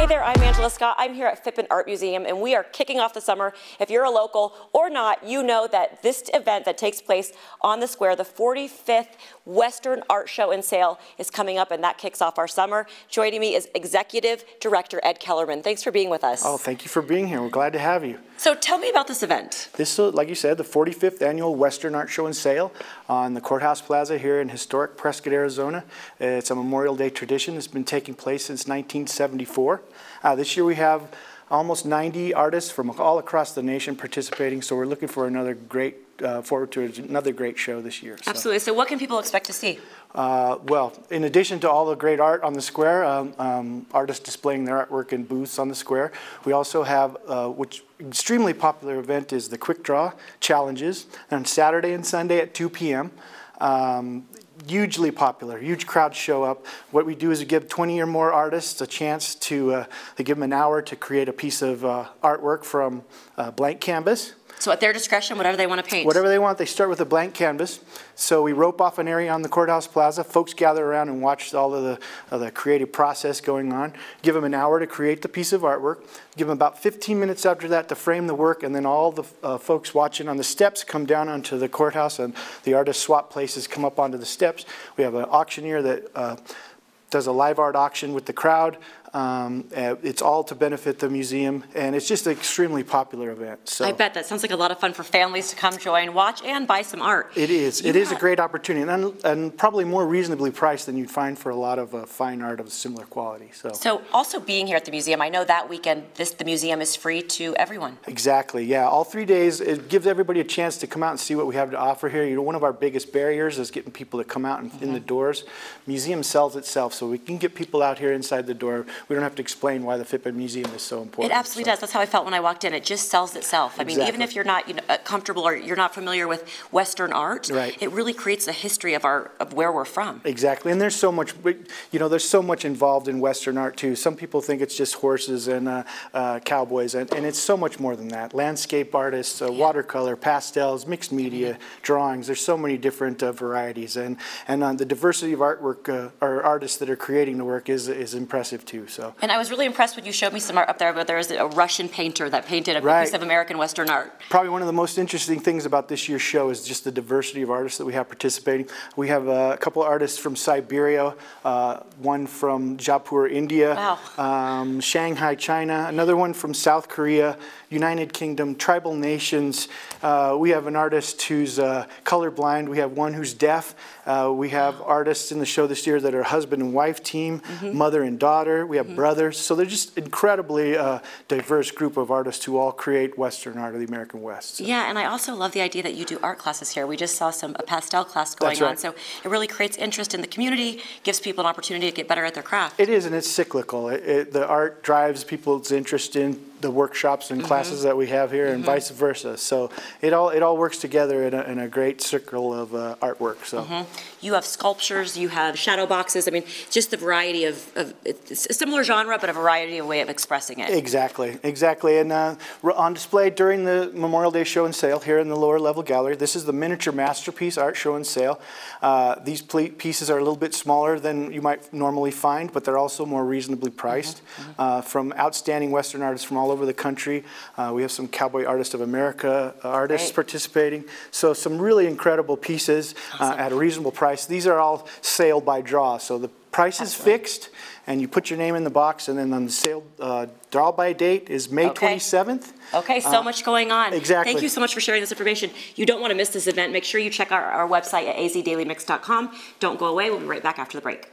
Hey there, I'm Angela Scott. I'm here at Phippen Art Museum, and we are kicking off the summer. If you're a local or not, you know that this event that takes place on the square, the 45th Western Art Show and Sale, is coming up, and that kicks off our summer. Joining me is Executive Director Ed Kellerman. Thanks for being with us. Oh, thank you for being here. We're glad to have you. So tell me about this event. This is, like you said, the 45th Annual Western Art Show and Sale on the Courthouse Plaza here in historic Prescott, Arizona. It's a Memorial Day tradition. It's been taking place since 1974. This year we have almost 90 artists from all across the nation participating, so we're looking for another great forward to another great show this year. So. Absolutely. So what can people expect to see? Well, in addition to all the great art on the square, artists displaying their artwork in booths on the square, we also have, which extremely popular event is the Quick Draw Challenges on Saturday and Sunday at 2 p.m. Hugely popular, huge crowds show up. What we do is we give 20 or more artists a chance to give them an hour to create a piece of artwork from blank canvas. So at their discretion, whatever they want to paint? Whatever they want. They start with a blank canvas. So we rope off an area on the Courthouse Plaza. Folks gather around and watch all of the creative process going on. Give them an hour to create the piece of artwork. Give them about 15 minutes after that to frame the work, and then all the folks watching on the steps come down onto the courthouse, and the artists swap places, come up onto the steps. We have an auctioneer that does a live art auction with the crowd. It's all to benefit the museum, and it's just an extremely popular event. So I bet that sounds like a lot of fun for families to come join, watch, and buy some art. It is. Yeah. It is a great opportunity, and probably more reasonably priced than you'd find for a lot of fine art of similar quality. So also being here at the museum, I know that weekend the museum is free to everyone. Exactly. Yeah, all 3 days. It gives everybody a chance to come out and see what we have to offer here. You know, one of our biggest barriers is getting people to come out and in the doors. Museum sells itself, so we can get people out here inside the door. We don't have to explain why the Phippen Museum is so important. It absolutely does. That's how I felt when I walked in. It just sells itself. I mean, even if you're not comfortable or you're not familiar with Western art, it really creates a history of where we're from. Exactly. And there's so much, there's so much involved in Western art too. Some people think it's just horses and cowboys, and it's so much more than that. Landscape artists, watercolor, pastels, mixed media, drawings. There's so many different varieties, and the diversity of artwork or artists that are creating the work is impressive too. So. And I was really impressed when you showed me some art up there, but there was a Russian painter that painted a piece of American Western art. Probably one of the most interesting things about this year's show is just the diversity of artists that we have participating. We have a couple of artists from Siberia, one from Jaipur, India, Shanghai, China, another one from South Korea, United Kingdom, tribal nations. We have an artist who's colorblind. We have one who's deaf. We have artists in the show this year that are husband and wife team, mother and daughter. We have brothers. So they're just incredibly diverse group of artists who all create Western art of the American West. So. Yeah, and I also love the idea that you do art classes here. We just saw a pastel class going on. So it really creates interest in the community, gives people an opportunity to get better at their craft. It is, and it's cyclical. The art drives people's interest in the workshops and classes that we have here, and vice versa. So it all works together in a great circle of artwork. So you have sculptures, you have shadow boxes. I mean, just the variety of it's a similar genre, but a variety of way of expressing it. Exactly, exactly. And on display during the Memorial Day Show and Sale here in the lower level gallery, this is the Miniature Masterpiece Art Show and Sale. These pieces are a little bit smaller than you might normally find, but they're also more reasonably priced. From outstanding Western artists from all over the country. We have some Cowboy Artists of America artists participating. So some really incredible pieces at a reasonable price. These are all sale by draw. So the price is fixed, and you put your name in the box, and then on the sale draw by date is May 27th. Okay, so much going on. Exactly. Thank you so much for sharing this information. You don't want to miss this event. Make sure you check our website at azdailymix.com. Don't go away. We'll be right back after the break.